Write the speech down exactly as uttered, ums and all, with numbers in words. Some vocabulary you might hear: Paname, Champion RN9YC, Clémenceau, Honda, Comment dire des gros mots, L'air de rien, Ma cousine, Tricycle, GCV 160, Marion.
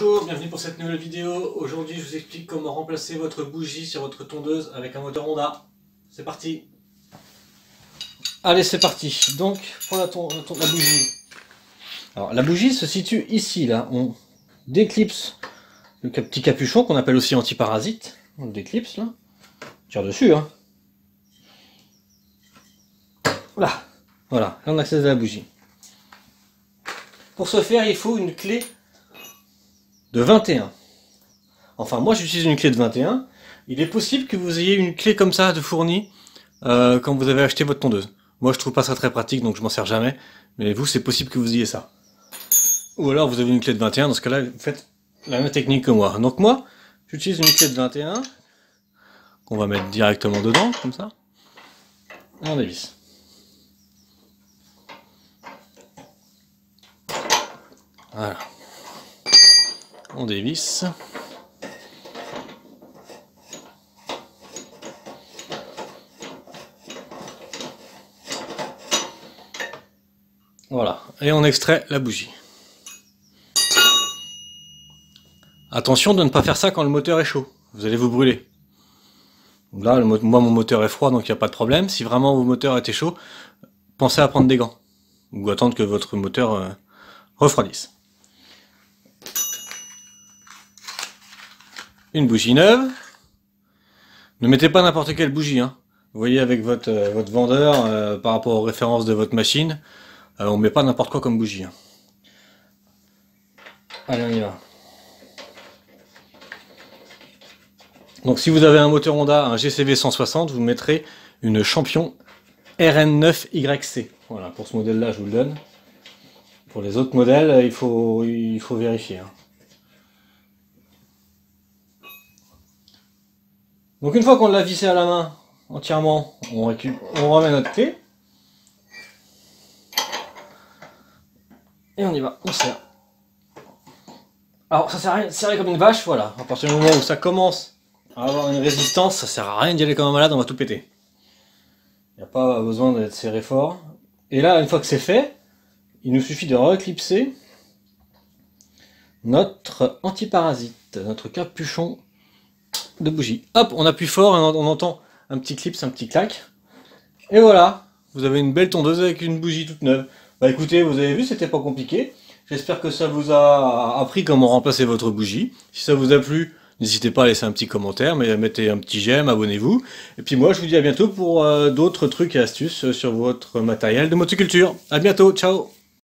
Bonjour, bienvenue pour cette nouvelle vidéo. Aujourd'hui je vous explique comment remplacer votre bougie sur votre tondeuse avec un moteur Honda. C'est parti. Allez, c'est parti. Donc pour la, la bougie. Alors la bougie se situe ici, là. On déclipse le petit capuchon qu'on appelle aussi antiparasite. On le déclipse, là. On tire dessus, hein. Là. Voilà, là on accède à la bougie. Pour ce faire, il faut une clé de vingt et un. Enfin, moi j'utilise une clé de vingt et un. Il est possible que vous ayez une clé comme ça de fournie euh, quand vous avez acheté votre tondeuse. Moi je trouve pas ça très pratique, donc je m'en sers jamais. Mais vous, c'est possible que vous ayez ça. Ou alors vous avez une clé de vingt et un, dans ce cas-là, vous faites la même technique que moi. Donc moi, j'utilise une clé de vingt et un, qu'on va mettre directement dedans, comme ça. Et on dévisse. Voilà. On dévisse. Voilà. Et on extrait la bougie. Attention de ne pas faire ça quand le moteur est chaud. Vous allez vous brûler. Là, le moi, mon moteur est froid, donc il n'y a pas de problème. Si vraiment vos moteurs étaient chauds, pensez à prendre des gants. Ou attendre que votre moteur euh, refroidisse. Une bougie neuve. Ne mettez pas n'importe quelle bougie, hein. Vous voyez avec votre, euh, votre vendeur, euh, par rapport aux références de votre machine, euh, on ne met pas n'importe quoi comme bougie. Hein. Allez, on y va. Donc si vous avez un moteur Honda, un G C V cent soixante, vous mettrez une Champion R N neuf Y C. Voilà, pour ce modèle-là, je vous le donne. Pour les autres modèles, il faut, il faut vérifier. Hein. Donc une fois qu'on l'a vissé à la main entièrement, on récupère, on remet notre clé. Et on y va, on serre. Alors ça sert à rien de serrer comme une vache, voilà. À partir du moment où ça commence à avoir une résistance, ça sert à rien d'y aller comme un malade, on va tout péter. Il n'y a pas besoin d'être serré fort. Et là, une fois que c'est fait, il nous suffit de reclipser notre antiparasite, notre capuchon de bougie. Hop, on appuie fort et on entend un petit clip, un petit clac. Et voilà, vous avez une belle tondeuse avec une bougie toute neuve. Bah écoutez, vous avez vu, c'était pas compliqué. J'espère que ça vous a appris comment remplacer votre bougie. Si ça vous a plu, n'hésitez pas à laisser un petit commentaire, mais mettez un petit j'aime, abonnez-vous. Et puis moi, je vous dis à bientôt pour euh, d'autres trucs et astuces sur votre matériel de motoculture. À bientôt, ciao!